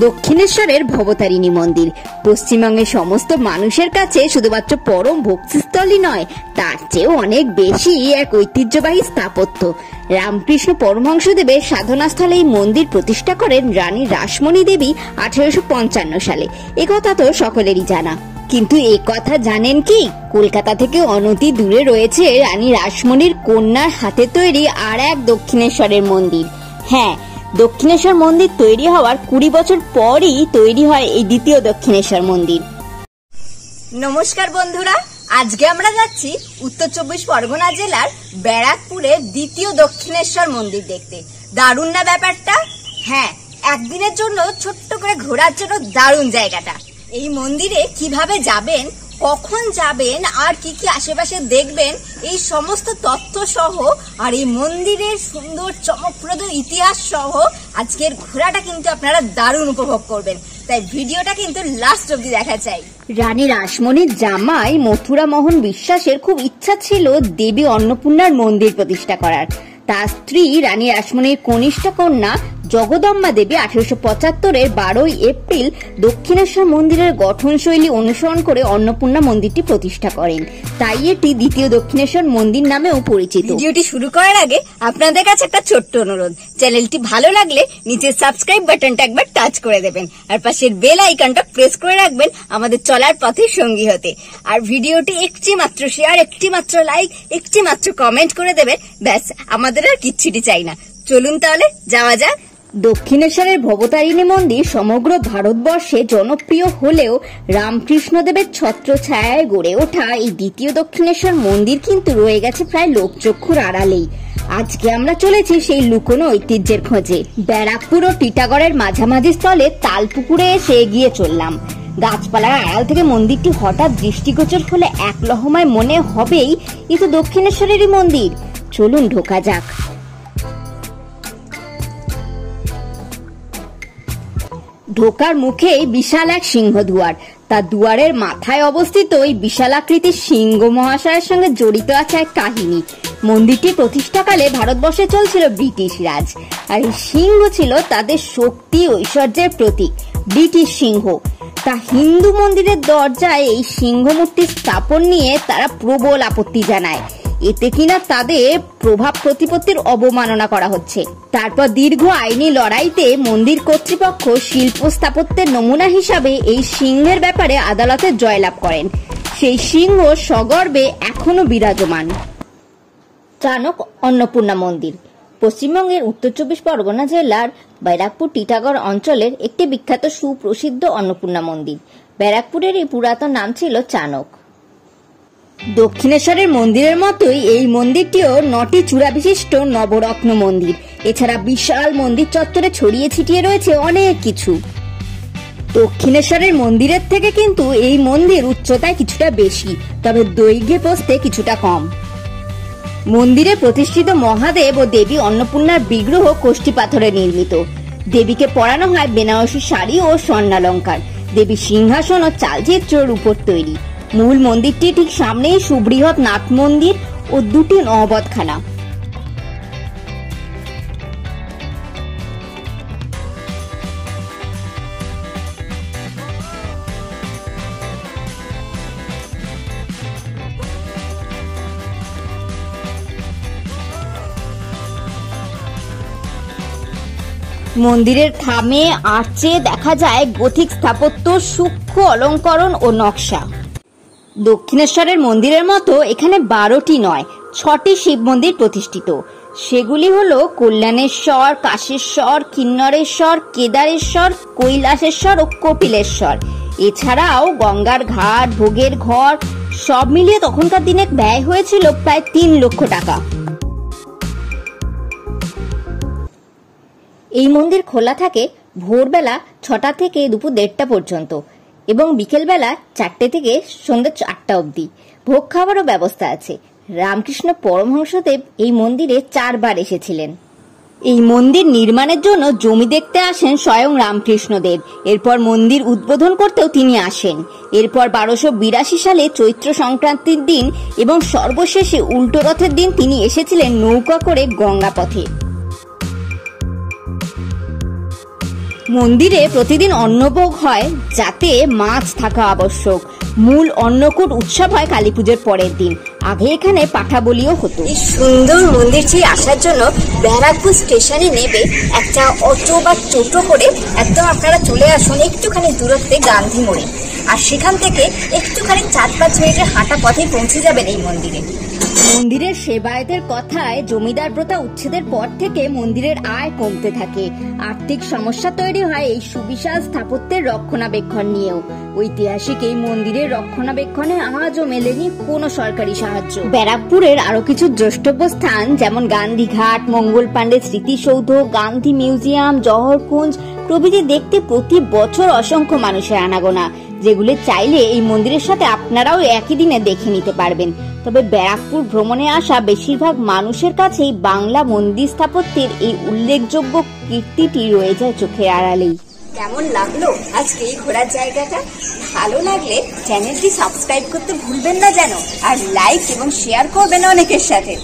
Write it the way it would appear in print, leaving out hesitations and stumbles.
दक्षिणेश्वर भवतारिणी मंदिर पश्चिमबंगे समस्त मानुषेर काछे शुधुमात्र परम भक्तिस्थलई नय तार चेये अनेक बेशी एक ऐतिह्यबाही स्थापत्य। रामकृष्ण परमहंस देवेर साधना स्थले मंदिर प्रतिष्ठा करें रानी रसमणि देवी 1855 साले। एक कथा तो सकलेरई जाना, किन्तु एक कथा जानें कि कोलकाता थेके अनति दूरे रयेछे रानी रसमणिर कन्यार हाथे तैरी आर एक दक्षिणेश्वरेर मंदिर। हाँ, दक्षिणेश्वर मंदिर तैरी हवार 20 बछर पर ही तैरी हय एई द्वितीय दक्षिणेश्वर मंदिर। नमस्कार बंधुरा, आजके आमरा जाच्छि उत्तर 24 परगना जेलार बैराकपुरे द्वितीय दक्षिणेश्वर मंदिर देखते। दारुण ना ब्यापारटा? हाँ, एकदिनेर जोन्नो छोट्ट करे घोरार जोन्नो दारुण जायगाटा। এই মন্দিরে কিভাবে যাবেন, কখন যাবেন আর কি কি আশেপাশে দেখবেন এই সমস্ত তথ্য সহ আর এই মন্দিরের সুন্দর চমকপ্রদ ইতিহাস সহ আজকের ঘোরাটা কিন্তু আপনারা দারুণ উপভোগ করবেন। তাই ভিডিওটা কিন্তু লাস্ট অবধি দেখা চাই। রানী রসমণির জামাই মথুরা মোহন বিশ্বাসের খুব ইচ্ছা ছিল দেবী অন্নপূর্ণার মন্দির প্রতিষ্ঠা করার। তার স্ত্রী রানী রসমণির কনিষ্ঠ কন্যা जगदम्बा देवी 1875 12 एप्रिल दक्षिणेश्वर मंदिर गठन शैली अनुसरण करे अन्नपूर्णा मंदिर प्रतिष्ठा करें, ताई एटी द्वितीय दक्षिणेश्वर मंदिर नामे परिचित। भिडियोटी शुरू करार आगे आपनादेर काछे एकटा छोट्ट अनुरोध, चैनलटी भालो लागले नीचे सबस्क्राइब बाटनटा एकबार टाच करे देबेन आर पाशेर बेल आइकनटा प्रेस करे राखबेन आमादेर चलार पथे संगी होते। आर भिडियोटी एकटी मात्र शेयार, एकटी मात्र लाइक, एकटी मात्र कमेंट करे देबेन, ब्यास आमादेर आर किछुटी चाइ ना। चलुन ताहले जावा जाक। दक्षिणेश्वर भवतारिणी मंदिर समग्र भारतवर्षे जनप्रिय होलेও রামকৃষ্ণদেবের ছত্রছায়ায় গড়ে ওঠা এই দ্বিতীয় দক্ষিণেশ্বর মন্দির কিন্তু রয়ে গেছে প্রায় লোকচক্ষুর আড়ালেই। আজকে আমরা চলেছি সেই লুকোনো ঐতিহ্যের খোঁজে। ব্যারাকপুর ও টিটাগড়ের মাঝামাঝি স্থলে তালপুকুরে এসে এগিয়ে চললাম। গাছপালার আড়াল থেকে মন্দিরটি হঠাৎ দৃষ্টিগোচর হলে এক লহমায় মনে হবেই এ তো দক্ষিণেশ্বরেরই মন্দির। চলুন ঢোকা যাক। ঢোকার মুখে বিশাল এক সিংহ দুয়ার, তার দুয়ারের মাথায় অবস্থিত ওই বিশালাকৃতির সিংহ মহাশয়ের সঙ্গে জড়িত আছে এক কাহিনী। মন্দিরটি প্রতিষ্ঠাকালে ভারতবর্ষে চলছিল ব্রিটিশ রাজ, আর এই সিংহ ছিল তাদের শক্তি ঐশ্বর্যের প্রতীক। ব্রিটিশ সিংহ তা হিন্দু মন্দিরের দরজায় এই সিংহ মূর্তি স্থাপন নিয়ে তারা প্রবল আপত্তি জানায়, এতে কিনা তাদের প্রভাব প্রতিপত্তির অবমাননা করা হচ্ছে। তারপর দীর্ঘ আইনি লড়াইতে মন্দির কর্তৃপক্ষ শিল্প স্থাপত্যের নমুনা হিসাবে এই সিংহের ব্যাপারে আদালতে জয়লাভ করেন। সেই সিংহ সগর্বে এখনো বিরাজমান। চানক অন্নপূর্ণা মন্দির পশ্চিমবঙ্গের উত্তর 24 পরগনা জেলার ব্যারাকপুর টিটাগড় অঞ্চলের একটি বিখ্যাত সুপ্রসিদ্ধ অন্নপূর্ণা মন্দির। ব্যারাকপুরের এই পুরাতন নাম ছিল চানক। দক্ষিণেশ্বরের মন্দিরের মতোই এই মন্দিরটিও 9টি চূড়া বিশিষ্ট নবরত্ন মন্দির। এছাড়া বিশাল মন্দির চত্বরে ছড়িয়ে ছিটিয়ে রয়েছে অনেক কিছু। দক্ষিণেশ্বরের মন্দিরের থেকে কিন্তু এই মন্দির উচ্চতায় কিছুটা বেশি, তবে দৈর্ঘ্যে প্রস্থে কিছুটা কম। মন্দিরে প্রতিষ্ঠিত মহাদেব ও দেবী অন্নপূর্ণার বিগ্রহ কোষ্ঠী পাথরে নির্মিত। দেবীকে পরানো হয় বেনারসি শাড়ি ও স্বর্ণালঙ্কার। দেবীর সিংহাসন ও চালচিত্রের উপর তৈরি। मूल मंदिर ठीक सामने सुब्रीहोत नाथ मंदिर और दुटी नौबत खाना। मंदिरेर खामे आर्चे देखा जाए गोथिक स्थापत्य, सूक्ष्म अलंकरण और नक्शा। দক্ষিণেশ্বরের মন্দিরের মতো এখানে 12টি নয় 6টি শিব মন্দির প্রতিষ্ঠিত। সেগুলি হলো কল্যাণেশ্বর, কাশীশ্বর, কিন্নরেশ্বর, কেদারেশ্বর, কৈলাসেশ্বর ও কপিলেশ্বর। এছাড়াও গঙ্গার ঘাট, ভোগের ঘর সব মিলিয়ে তখনকার দিনে ব্যয় হয়েছিল প্রায় 3 লক্ষ টাকা। এই মন্দির খোলা থাকে ভোরবেলা 6টা থেকে দুপুর 1:30টা পর্যন্ত এবং বিকেল বেলা 4টে থেকে সন্ধ্যা 4টা অবধি। ভোগ খাওয়ারও ব্যবস্থা আছে। রামকৃষ্ণ পরমহংসদেব এই মন্দিরে 4 বার এসেছিলেন। এই মন্দির নির্মাণের জন্য জমি দেখতে আসেন স্বয়ং রামকৃষ্ণদেব। এরপর মন্দির উদ্বোধন করতেও তিনি আসেন। এরপর 1282 সালে চৈত্র সংক্রান্তির দিন এবং সর্বশেষে উল্টো রথের দিন তিনি এসেছিলেন নৌকা করে গঙ্গা পথে। मंदिरे प्रतिदिन अन्नभोग है जाते माछ थाका आवश्यक। मूल अन्नकूट उत्सव है काली पूजोर परेर दिन। आगे एखाने पाठा बलिओ हतो। एई सुंदर मंदिरटी आसार जोन्नो बैराकपुर स्टेशने नेमे एकटा अटो बा टोटो करे एकदम आपनारा चले आसुन एकटुखानि दूरत्वे गांधी मोड़े और सेखान थेके एकटुखानि 4-5 मिनिटेर हाँटा पथे पौंछे जाबेन एई मंदिरे। मंदिरेर सेवायतेर कथाय जमीदार प्रथा उच्छेदेर पर थेके मंदिरेर आय कमते थाके। आर्थिक समस्या तैरि हय एई सुविशाल स्थापत्येर रक्षणाबेक्षण नियेओ। ऐतिहासिक एई मंदिरेर रक्षणाबेक्षणे आजो मेलेनि कोनो सरकारी साहाय्य। बैराकपुरेर आरो किछु द्रष्टव्य स्थान जेमन गांधी घाट, मंगल पांडे स्मृतिसौध, गांधी मिउजियाम, जौहरकुंज प्रभृति देखते प्रति बछर असंख्य मानुषेर आनागोना। যেগুলো চাইলে এই মন্দিরের সাথে আপনারাও একই দিনে দেখে নিতে পারবেন। তবে ব্যারাকপুর ভ্রমণে আসা বেশিরভাগ মানুষের কাছেই বাংলা মন্দির স্থাপত্যের এই উল্লেখযোগ্য কীর্তিটি রয়ে যায় চোখের আড়ালেই। কেমন লাগলো আজকে এই ঘোরার জায়গাটা? ভালো লাগলে চ্যানেলটি সাবস্ক্রাইব করতে ভুলবেন না যেন, আর লাইক এবং শেয়ার করবেন অনেকের সাথে।